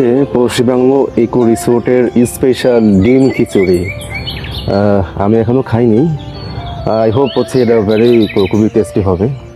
হচ্ছে পশ্চিমবঙ্গ ইকো রিসোর্টের স্পেশাল ডিম খিচুড়ি। আমি এখনও খাইনি, আই হোপ হচ্ছে এটা খুবই টেস্টি হবে।